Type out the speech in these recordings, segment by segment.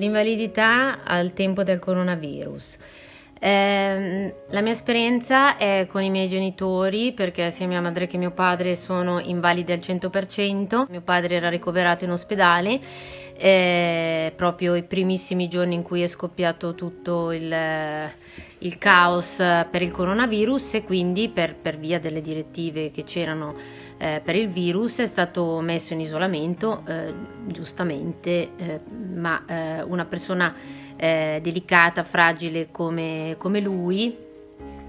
L'invalidità al tempo del coronavirus. La mia esperienza è con i miei genitori, perché sia mia madre che mio padre sono invalidi al 100%. Mio padre era ricoverato in ospedale proprio i primissimi giorni in cui è scoppiato tutto il caos per il coronavirus, e quindi per via delle direttive che c'erano per il virus è stato messo in isolamento, giustamente, ma una persona delicata, fragile come lui,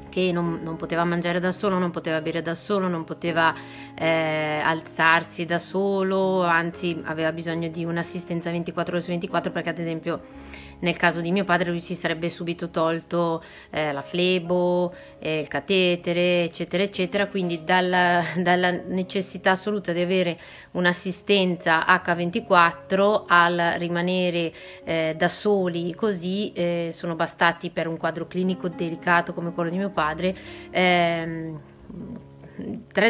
che non poteva mangiare da solo, non poteva bere da solo, non poteva alzarsi da solo, anzi aveva bisogno di un'assistenza 24 ore su 24, perché ad esempio nel caso di mio padre lui si sarebbe subito tolto la flebo, il catetere, eccetera eccetera, quindi dalla necessità assoluta di avere un'assistenza H24 al rimanere da soli così, sono bastati per un quadro clinico delicato come quello di mio padre 3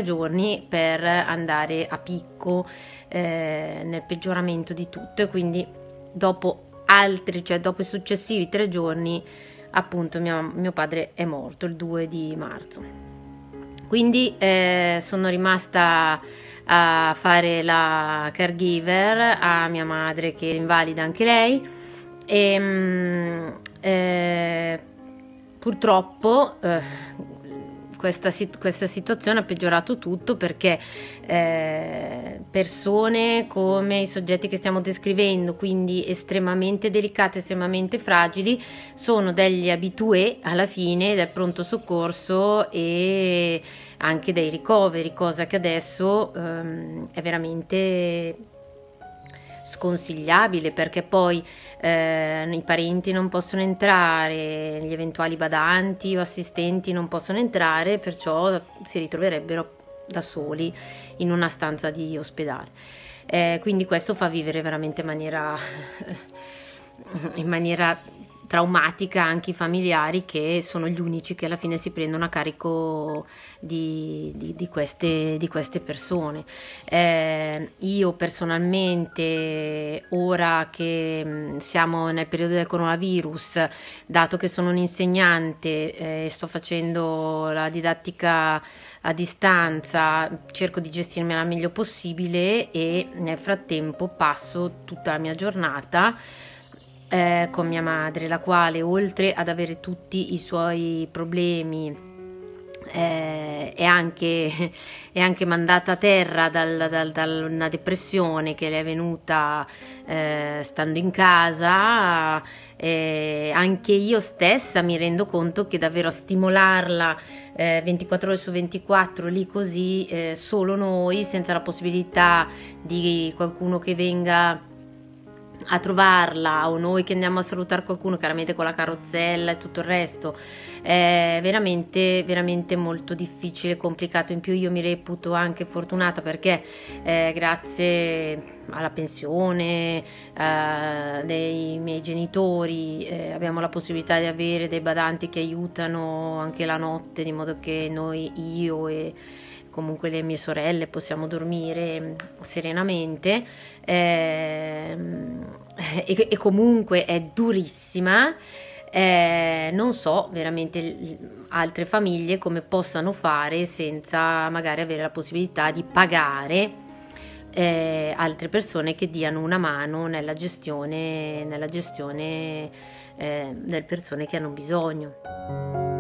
giorni per andare a picco nel peggioramento di tutto, e quindi dopo i successivi 3 giorni appunto mio padre è morto il 2 di marzo, quindi sono rimasta a fare la caregiver a mia madre, che è invalida anche lei, e purtroppo questa situazione ha peggiorato tutto, perché persone come i soggetti che stiamo descrivendo, quindi estremamente delicate, estremamente fragili, sono degli habitué alla fine del pronto soccorso e anche dei ricoveri, cosa che adesso è veramente sconsigliabile, perché poi i parenti non possono entrare, gli eventuali badanti o assistenti non possono entrare, perciò si ritroverebbero da soli in una stanza di ospedale, quindi questo fa vivere veramente in maniera traumatica anche i familiari, che sono gli unici che alla fine si prendono a carico di queste persone. Io personalmente, ora che siamo nel periodo del coronavirus, dato che sono un insegnante e sto facendo la didattica a distanza, cerco di gestirmela al meglio possibile, e nel frattempo passo tutta la mia giornata con mia madre, la quale, oltre ad avere tutti i suoi problemi, è anche mandata a terra da una depressione che le è venuta stando in casa. Anche io stessa mi rendo conto che davvero stimolarla 24 ore su 24 lì così, solo noi, senza la possibilità di qualcuno che venga a trovarla, o noi che andiamo a salutare qualcuno, chiaramente con la carrozzella e tutto il resto, è veramente veramente molto difficile e complicato. In più io mi reputo anche fortunata, perché grazie alla pensione dei miei genitori abbiamo la possibilità di avere dei badanti che aiutano anche la notte, di modo che io e comunque le mie sorelle possiamo dormire serenamente, e comunque è durissima. Non so veramente altre famiglie come possano fare senza magari avere la possibilità di pagare altre persone che diano una mano nella gestione delle persone che hanno bisogno.